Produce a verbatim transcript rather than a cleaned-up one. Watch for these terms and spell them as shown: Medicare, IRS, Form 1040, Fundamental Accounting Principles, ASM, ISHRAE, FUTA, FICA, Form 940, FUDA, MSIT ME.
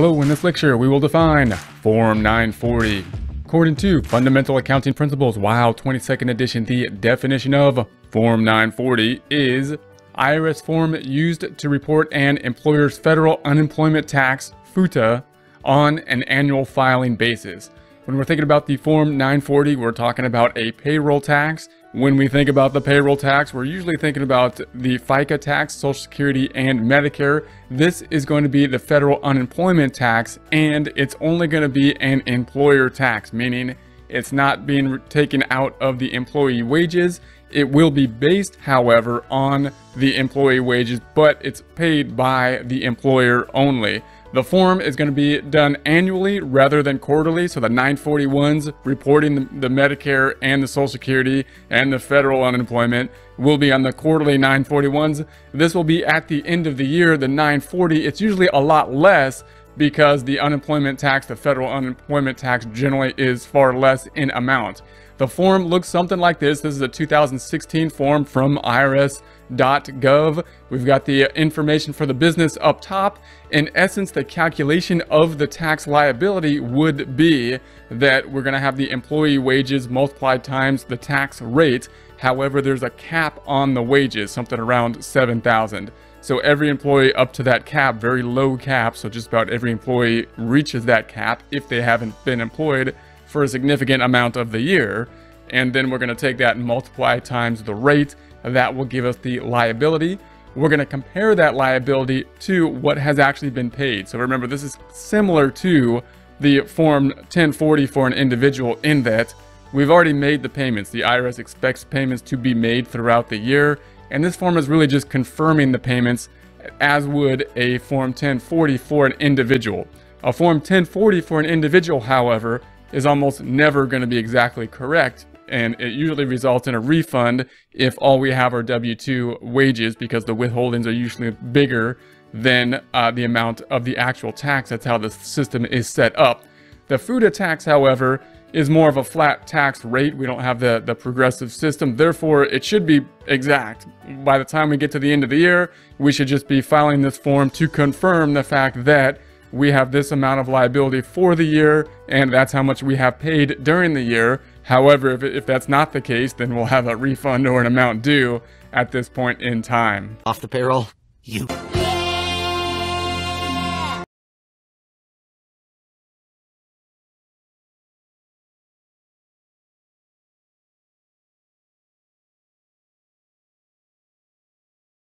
Hello, in this lecture, we will define Form nine forty. According to Fundamental Accounting Principles, Wow, twenty-second edition, the definition of Form nine forty is I R S form used to report an employer's federal unemployment tax, FUTA, on an annual filing basis. When we're thinking about the Form nine forty, we're talking about a payroll tax. When we think about the payroll tax, we're usually thinking about the FICA tax, Social Security, and Medicare. This is going to be the federal unemployment tax, and it's only going to be an employer tax, meaning it's not being taken out of the employee wages. It will be based, however, on the employee wages, but it's paid by the employer only. The form is going to be done annually rather than quarterly, so the nine forty-ones reporting the, the Medicare and the Social Security and the federal unemployment will be on the quarterly nine forty-ones. This will be at the end of the year, the nine forty. It's usually a lot less because the unemployment tax, the federal unemployment tax, generally is far less in amount. The form looks something like this. This is a two thousand sixteen form from I R S dot gov. We've got the information for the business up top. In essence, the calculation of the tax liability would be that we're going to have the employee wages multiplied times the tax rate. However, there's a cap on the wages, something around seven thousand. So every employee up to that cap, very low cap, so just about every employee reaches that cap if they haven't been employed for a significant amount of the year. And then we're going to take that and multiply times the rate. That will give us the liability. We're going to compare that liability to what has actually been paid. So remember, this is similar to the Form ten forty for an individual in that we've already made the payments. The I R S expects payments to be made throughout the year. And this form is really just confirming the payments, as would a Form ten forty for an individual. A Form ten forty for an individual, however, is almost never going to be exactly correct, and it usually results in a refund if all we have are W two wages, because the withholdings are usually bigger than uh, the amount of the actual tax. That's how the system is set up. The FUDA tax, however, is more of a flat tax rate. We don't have the, the progressive system. Therefore, it should be exact. By the time we get to the end of the year, we should just be filing this form to confirm the fact that we have this amount of liability for the year, and that's how much we have paid during the year. However, if, if that's not the case, then we'll have a refund or an amount due at this point in time. Off the payroll, you.